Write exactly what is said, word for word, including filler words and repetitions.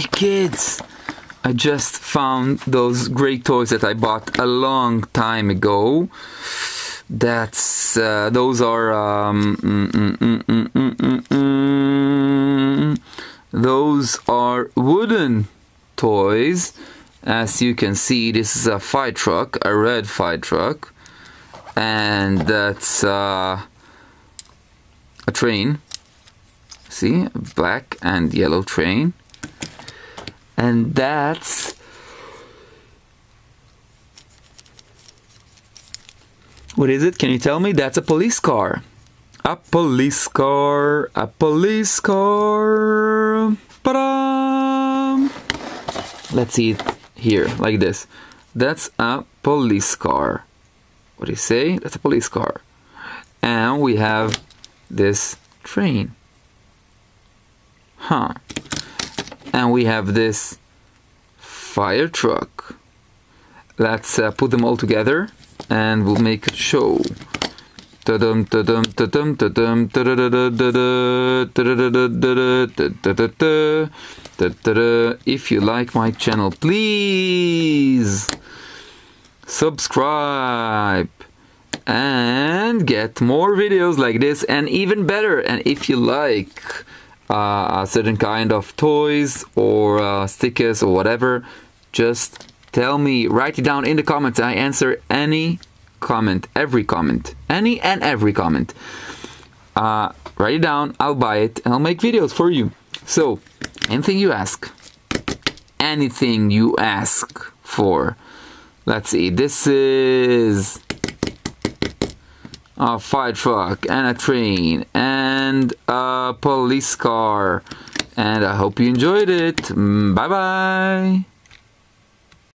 Hey kids, I just found those gray toys that I bought a long time ago. That's uh, those are um, mm, mm, mm, mm, mm, mm, mm. Those are wooden toys. As you can see, this is a fire truck, a red fire truck, and that's uh, a train. See, black and yellow train. And that's what is it? Can you tell me? That's a police car. A police car. A police car. Ba-da! Let's see it here, like this. That's a police car. What do you say? That's a police car. And we have this train. Huh. And we have this fire truck. Let's uh, put them all together and we'll make a show. Ta-dum, ta-dum, ta-dum, ta-dum, ta-da-da-da-da-da-da-da-da-da-da-da-da-da-da. If you like my channel, please subscribe and get more videos like this and even better. And if you like Uh, a certain kind of toys or uh, stickers or whatever, just tell me, write it down in the comments. I answer any comment, every comment, any and every comment. Uh, write it down, I'll buy it and I'll make videos for you. So, anything you ask, anything you ask for. Let's see, this is a fire truck and a train and a police car, and I hope you enjoyed it. Bye bye.